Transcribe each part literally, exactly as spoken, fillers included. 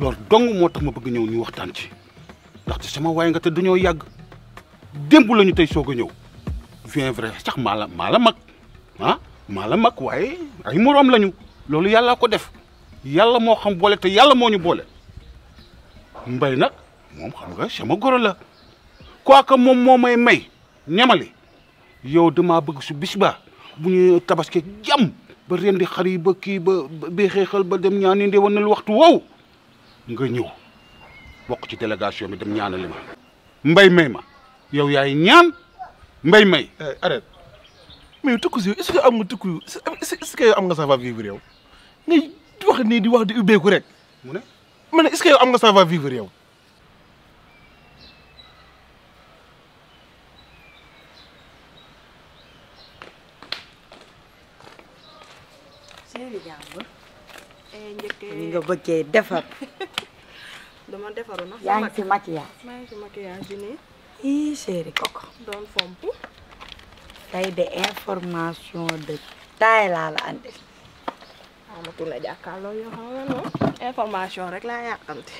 loolu dong moo tax ma bëgg ñëw ñu waxtaan ci ndaxte sama waay nga te dañoo yàgg démb la ñu tey soog a ñëw bien vrai sax maa la maa la mag ah maa la mag waaye ay moroom lañu loolu yàlla ko def yàlla moo xam boole te yàlla moo ñu boole mbay nag moom xam nga sama goro la quoi que moom moo may may ñamali yow damaa bëgg su bis ba bu ñu tabaskee jàmm ba ren di xar yi ba kii ba ba xeexal ba dem ñaani ndewanal waxtu wow nga ñëw bokk ci délégation bi dem ñaanali ma mbay may ma yow yaay ñaan mbay may arrête mais tukku si est-ce que am nga tukku est-ce que yow am nga ça va vivre yow ngay wax nii di wax di ubbeeku rek mu ne ma ne est-ce que yow am nga ça va vivre yow ni nga bëggee defar dama defaru na yaa ngi ci maquillage maa ngi ci maquillage ni ii chéri koko doon fomp tey de information de taille laa la andi amatuna jàkkaarloo yoo xam ne non information rek laa yàqante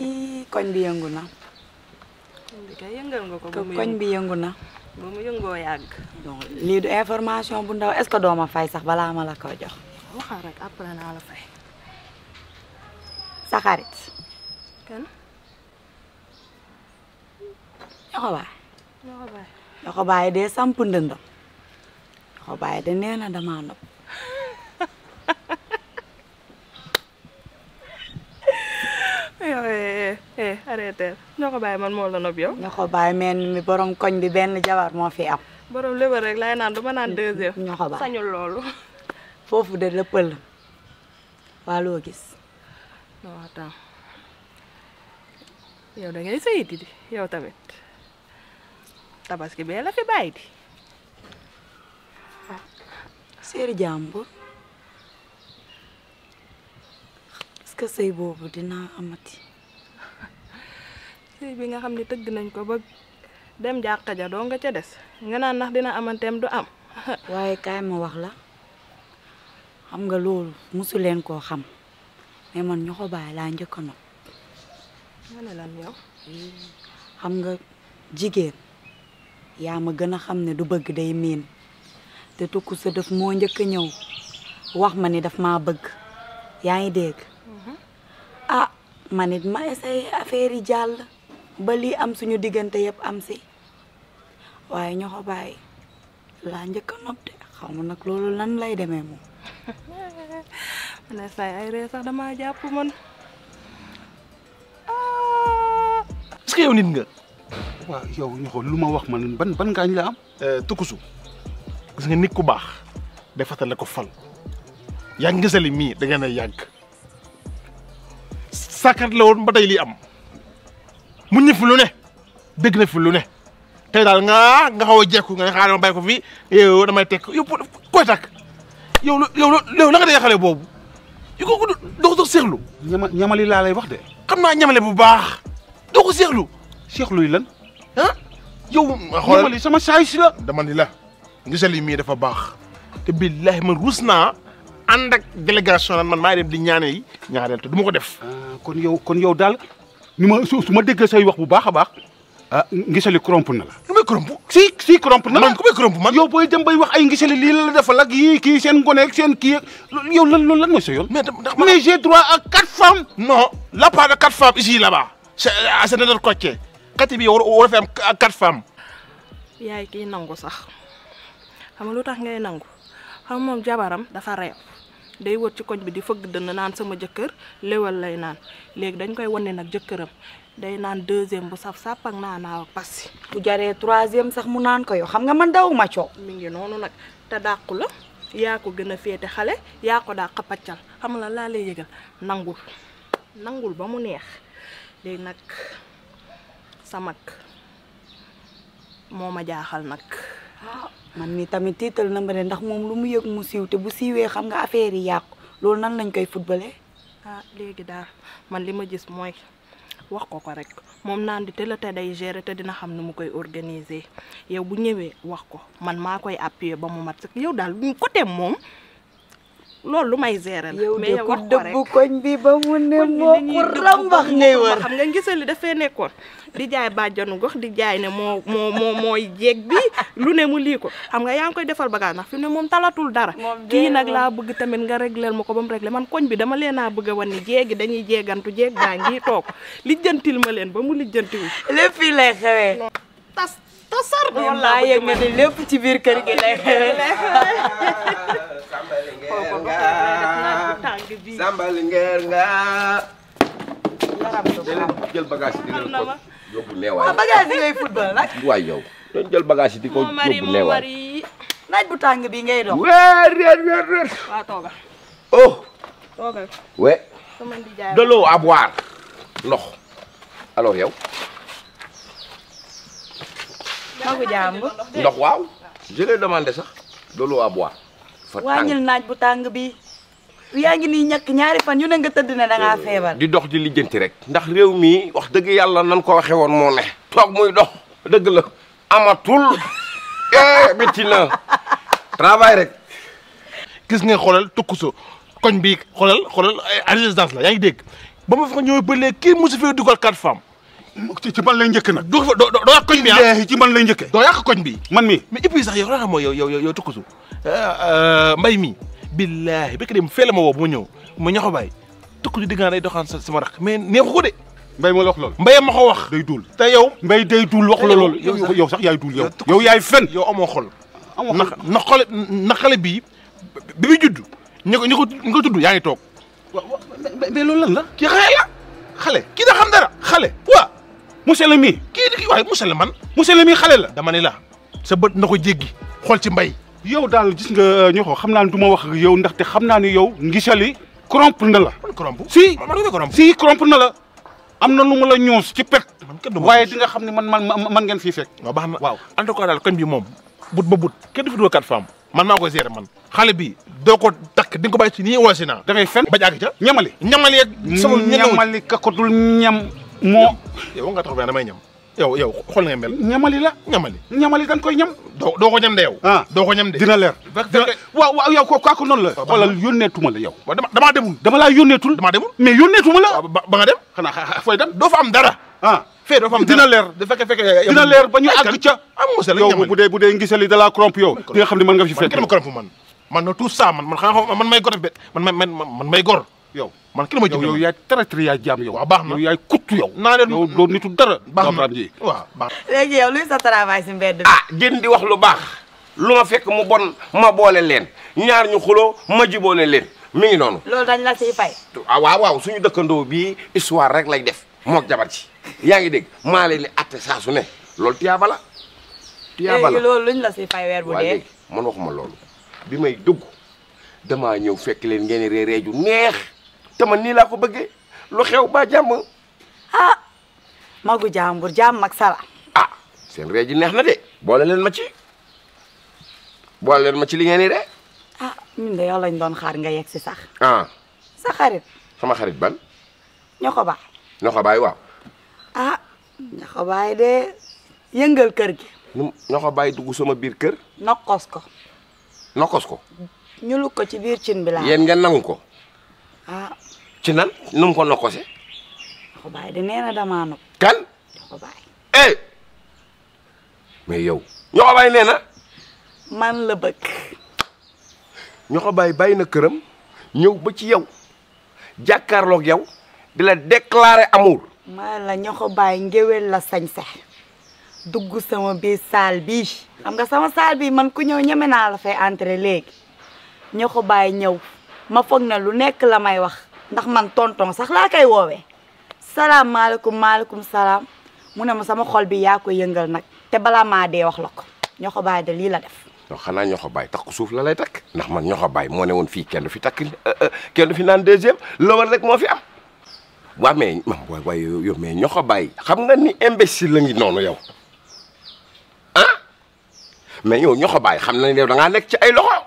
ii koñ bi yëngu na koñ bi kay yëngal nga ko koñ bi yëngu na ba mu yëngoo yàgg donc lii du information bu ndaw est-ce que doo ma fay sax balaa ma la ko jox waxal rek après naa la fay sa xarit kan ñoko baay ñoko baay ñoko baay de samp ndëndam ñoko baay de nee na dama nopp yow eh eh arrêtez ñoko baay man moo la nopp yow ñoko baay men mi borom koñ bi benn jabar moo fi am borom lebar rek lay naan duma naan deuxième ñoko baay sañul loolu foofu de lëppal waa loo gis non attends yow da ngay sëy di yow tamit tabaski bee la fi bàyyi di séeri jàmbur est-ce que sëy boobu dinaa amati sëy bi nga xam ne tëgg nañ ko ba dem jàkka ja doo nga ca des nga naan ndax dina amanteem du am waaye kaay ma wax la xam nga loolu musu leen koo xam mais man ñoo ko bàyyi laa njëkk a nopp. ma ne lan yow. xam nga jigéen yaa ma gën a xam ne du bëgg day miin te tukku sa def moo njëkk a ñëw wax ma ni daf maa bëgg yaa ngi dégg. ah man it ma essayé affaire yi jàll ba lii am suñu diggante yëpp am si waaye ñoo ko bàyyi laa njëkk a nopp de xaw ma nag loolu lan lay demee moom. ne say ay ree sax damaa jàpp man est-ce que yow nit nga waaw yow ñu xool lu ma wax man ban ban ngaañ la am tukkusu gis nga nit ku baax defatal la ko fal yàgg ngisali mii da ngeen a yàgg sàkkat la woon ba tey lii am mu ñëw fi lu ne dégg na fi lu ne tey daal nga nga xaw a jekku nga ne xaaral ma bàyyi ko fii yow damay teg yow koy takk yow yow yow la nga dee xale boobu yu ko doo ko seexlu ñama ñamali laa lay wax de xam naa ñamale bu baax doo ko seexlu seexlu yi lan ah yow ñamali sama saay si la dama ni la ngisal yi mii dafa baax te billaahi man ruus naa ànd ak délégation lan man maa dem di ñaane yi ñaareel te du ma ko def kon yow kon yow daal ni ma su ma déggee say wax bu baax a baax ah ngisali corromp na la ku may corromp si si corromp na man ku may corromp man yow booy dem bay wax ay ngisali lii la la defal ak yii kii seen gone ak seen kii yow lan loolu lan mooy sa yoon mais j'ai droit à quatre femmes non la part de quatre femmes ici là-bas c'est notre côté côté bi war a fi am quatre femmes yaay kii nangu sax xam nga lu tax ngay nangu xam moom jabaram dafa reew day wër ci koñ bi di fëgg dënn naan sama jëkkër léwal lay naan léegi dañ koy wane nag jëkkëram day naan deuxième bu saf sàpp ak naanaaw ak passi bu jaree troisième sax mu naan ko yow xam nga man daw ma coow mi ngi noonu nag te dàqu la yaa ko gën a féete xale yaa ko daa xapaccal xam la laa lay yëgal nangul nangul ba mu neex léegi nag sa mag moo ma jaaxal nag man mi tamit tiital na ma ne ndax moom lu mu yëg mu siiw te bu siiwee xam nga affaire yi yàqu loolu nan lañ koy footballé ah léegi daal man li ma gis mooy wax ko ko rek moom naan di te la te day gérer te dina xam ne mu koy organiser yow bu ñëwee wax ko man maa koy appuyer ba mu mat yow daal côté moom loolu lu may gérer la mais yow wax ko rek bu koñ bi ba mu ne moo ko rambax ngay wër xam nga gisal li dafee nekkoon di jaay bàjjanu gox di jaay ne moo moo moo mooy jeeg bi lu ne mu lii ko xam nga yaa ngi koy defal bagage ndax fi mu ne moom talatul dara kii nag laa bëgg tamit nga régleel ma ko ba mu réglé man koñ bi dama leen a bëgg a wan ni jeegi dañuy jeegantu jeeg gaa ngi toog lijjantil ma leen ba mu lijjantiwu lépp fii lay xewee tas tasar wala yëg nga ne lépp ci biir kër gi lay xewee sambal ngeer nga jël bagage yi dina ko yóbbu neewaay waaw bagage yi ngay football nag waay yow dañ jël bagage yi di ko yóbbu neewaay naaj bu tàng bi ngay dox weer weer weer weer waaw tooga oh tooga we de l'eau à boire ndox alors yow magu jàmb ndox waaw je l'ai demandé sax de l'eau à boire wàññil naaj bu tàng bi yaa ngi nii ñàkk ñaari fan yu ne nga tëdd ne da ngaa feebar di dox di lijjanti rek ndax réew mi wax dëgg yàlla nan ko waxe woon moo ne toog muy dox dëgg la amatul eh métti na travail rek gis nga xoolal tukkuso koñ bi xoolal xoolal ay résidence la yaa ngi dégg ba ma fa ñëwee ba léegi kii mosu fee dugal quatre femmes ci ban lay njëkk nag doo doo doo yàq koñ bi ah ci ban lay njëkkee doo yàq koñ bi man mi mais et puis sax yow la xam mooy yow yow yow tukkuso mbay mi billahi bi ka dem fee la ma woo bu ma ñëw ma ñax a bàyyi tukku di diggaan day doxaan sa sama rax mais neexu ko de. mbay ma la wax loolu mbay ma ko wax day duul te yow mbay day duul wax la loolu yow sax yaay duul yow yow yaay fen yow amoo xol na na xole na xale bii bi bi judd ñu ko ñu ko ñu ko tudd yaa ngi toog mais loolu lan la kii xale la xale kii da xam dara xale waaw monsieur le mi kii di waaye monsieur le man monsieur le mi xale la dama ne la sa bët na ko jéggi xool ci mbay yow daal gis nga ñoo xam naa ne du ma wax ak yow ndaxte xam naa ni yow ngisali corrompre na la si si corrompre na la am na lu mu la ñoos ci pet waaye di nga xam ne man man man ngeen fii fekk waaw baax na waaw en tout cas daal koñ bi moom but ba but kenn du fi doo quatre femmes man maa koy gérer man xale bi doo ko takk di nga ko bàyyi si nii wala si naa da ngay fen ba jàgg ca ñamali ñamali ak sama ñamali ka ko dul ñam moo yow nga tax ben damay ñam yow yow xool nga mel ñamali la ñamali ñamali dañ koy ñam doo doo ko ñam de yow ah doo ko ñam de dina leer waaw waaw yow ko ko noonu la xoolal yónneetuma la yow damaa demul dama laa yónneetul dama demul mais yónneetuma la ba nga dem xanaa fooy dem doo fa am dara ah fee doo fa am dina leer da fekke fekke dina leer ba ñu àgg ca am yow bu dee bu dee ngisali da la corrompre yow di nga xam ne mën nga fi fekk ma corrompre man man no tout ça man man xanaa man may gor bet man man man may gor yow man ki la ma jóg yow yaay traître yaay jaam yow waaw baax na yow yaay kuttu yow naa leen yow doo nitu dara baax na ji waaw baax léegi yow luy sa travail si mbedd bi ah gën di wax lu baax lu ma fekk mu bon ma boole leen ñaar ñu xuloo ma jiboole leen mi ngi noonu loolu dañ la siy fay ah waaw waaw suñu dëkkandoo bii histoire rek lay def mook jabar ci yaa ngi dégg maa leen di atte saa su ne loolu tiyaaba la tiyaaba la léegi loolu luñ la siy fay weer bu dee man waxuma loolu bi may dugg damaa ñëw fekk leen ngeen reeree ju neex sama nii laa ko bëggee lu xew ba jàmm ah magu jàmbur jàmm ak sala ah seen ree ji neex na de boole leen ma ci boole leen ma ci li ngeen di ree ah ñun de yow lañ doon xaar nga yegg si sax ah sa xarit sama xarit ban ñoo ko baax ñoo ko bàyyi waaw ah ñoo ko bàyyi de yëngal kër gi ñoo ko bàyyi dugg sama biir kër nokkos ko nokkos ko ñu lu ko ci biir cin bi laa yéen ngeen nangu ko ah ci nan nu mu ko nokkose ko bàyyi de nee na damaa nokk kan ko bàyyi eh mais yow ñoo ko bàyyi nee na man la bëgg ñoo ko bàyyi bàyyi na këram ñëw ba ci yow jàkkaarloog yow di la déclarer amour ma la ñoo ko bàyyi ngéwél la sañ sax dugg sama biir saal bii xam nga sama saal bii man ku ñëw ñeme naa la fay entrer léegi ñoo ko bàyyi ñëw ma foog na lu nekk la may wax ndax man tonton sax laa koy woowee salaamaaleykum maaleykum salaam mu ne ma sama xol bi yaa ko yëngal nag te balaa maa dee wax la ko ñoo ko bàyyi de lii la def. yow xanaa ñoo ko bàyyi takku suuf la lay takk ndax man ñoo ko bàyyi moo ne woon fii kenn du fi takk kenn du fi naan deuxième loolu rek moo fi am. waaw mais man booy waaye yow mais ñoo ko bàyyi xam nga ni imbécile la ngi noonu yow ah mais yow ñoo ko bàyyi xam nañ yow da ngaa nekk ci ay loxo.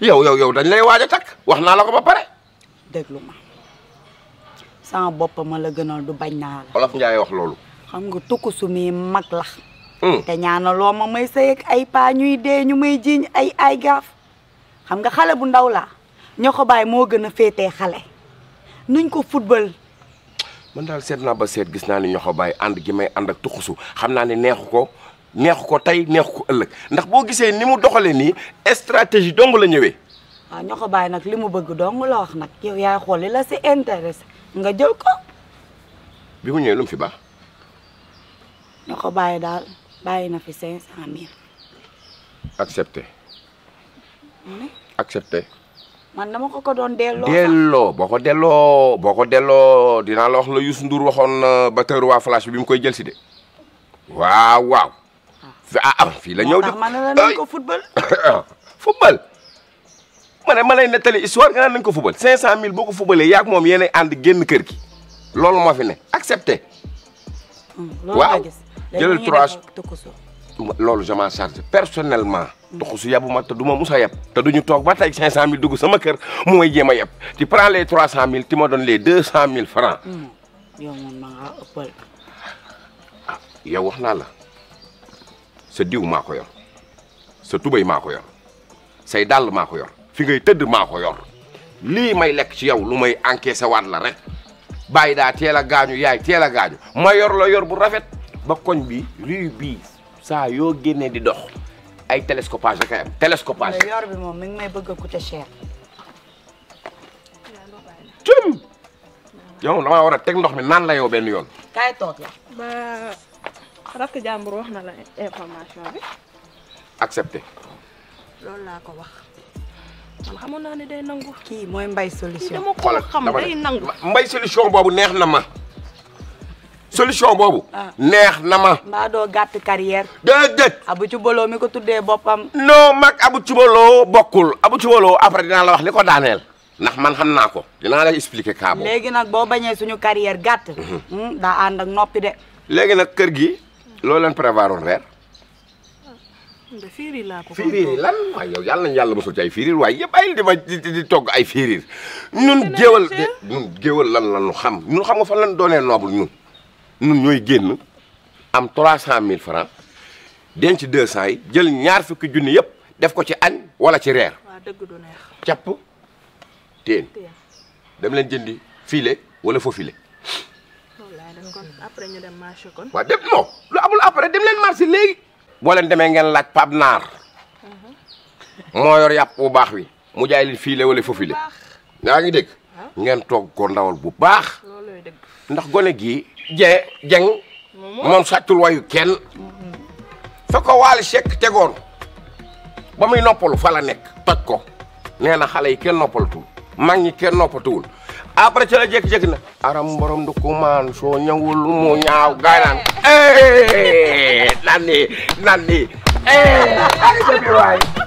yow yow yow dañ lay waaj a takk wax naa la ko ba pare déglu ma sama bopp ma la gënal du bañ naa la olof Njaay wax loolu xam nga tukku su mi mag la te ñaanaloo ma may sëy ak ay paa ñuy dee ñu may jiiñ ay ay gaaf xam nga xale bu ndaw laa ñoo ko bàyyi moo gën a féetee xale nuñ ko football. man daal seet naa ba seet gis naa ni ñoo ko bàyyi ànd gi may ànd ak tuxusu xam naa ne neexu ko neexu ko tey neexu ko ëllëg ndax boo gisee ni mu doxalee nii stratégie dong la ñëwee. waaw ñoo ko bàyyi nag li mu bëgg dong la wax nag yow yaay xool li la si intéressé nga jël ko. bi mu ñëwee lu mu fi baax. ñoo ko bàyyi daal bàyyi na fi cinq cent mille. accepté. accepté. man dama ko ko doon delloo delloo boo ko delloo boo ko delloo dinaa la wax la Youssou Ndour waxoon batteur waa flash bi mu koy jël si de waaw waaw. ah fii la ñëw de man la nañ ko football. football ma ne ma lay nettali histoire nga naan nañ ko football cinq cent mille boo ko footballee yaa ak moom yéenay ànd génn kër gi loolu moo fi ne accepté. loolu laa gis jëlal trois loolu je m'en charge personnellement. tuxusu yabu ma te du ma musa yab. te duñu toog ba tey cinq cent mille dugg sama kër mu may jéem a yab tu prends les trois cent mille tu ma donnes les deux cent mille francs. yow man ma nga ëppal. ah yow wax naa la sa diw maa ko yor sa tubay maa ko yor say dàll maa ko yor fi ngay tëdd maa ko yor lii may lekk ci yow lu may encaissé waat la rek bàyyi daa teel a gaañu yaay teel a gaañu ma yor la yor bu rafet ba koñ bi rue bii saa yoo génnee di dox. ay télescopage rek a am télescopage. yor bi moom mi ngi may bëgg a coûter cher. jëm. yow damaa war a teg ndox mi naan la yow benn yoon. kaay toog la. ba rakk jàmbur wax na la information bi. accepté. loolu laa ko wax. man xamoon naa ne day nangu. kii mooy mbay solution. dama ko xam day nangu. mbay solution boobu neex na ma. solution boobu. neex na ma. mbaa doo gàtt carrière. déedéet. abu cubaloo mi ko tuddee boppam. non mag abu cubaloo bokkul abu cubaloo après dinaa la wax li ko daaneel ndax man xam naa ko dinaa la expliquer kaa boobu. léegi nag boo bañee suñu carrière gàtt. daa ànd ak noppi de. léegi nag kër gi loo leen prévoir woon reer. firir laa ko. firir lan waaye yow yàlla nañu yàlla mosul ci ay firir waaye yëpp ay li ma di togg ay firir ñun géwal ñun géwal lan la ñu xam ñun xam nga fan lan doonee noble ñun. ñun ñooy génn am trois cent mille francs denc deux cent yi jël ñaar fukki junni yëpp def ko ci añ wala ci reer. waaw dëgg du neex. capp teen dem leen jëndi filet wala faux filet. wallaay dañ ko après ñu dem marché kon. waaw dem non lu amul après dem leen marché léegi. boo leen demee ngeen laaj Pape Naar moo yor yàpp bu baax wi mu jaay leen filet wala faux filet. yaa ngi dégg ngeen toog ko ndawal bu baax. loolooy dëgg ndax gone gii. je jeng moom sàccul wayu kenn fa ko waali chèque tegoon ba muy noppalu fa la nekk toj ko nee na xale yi kenn noppalatuwul mag ñi kenn noppatuwul après ci la jékki-jékki na aram borom du ko maan soo ñawul mu ñaaw gaay naan naan ni naan ni ay jëbi waay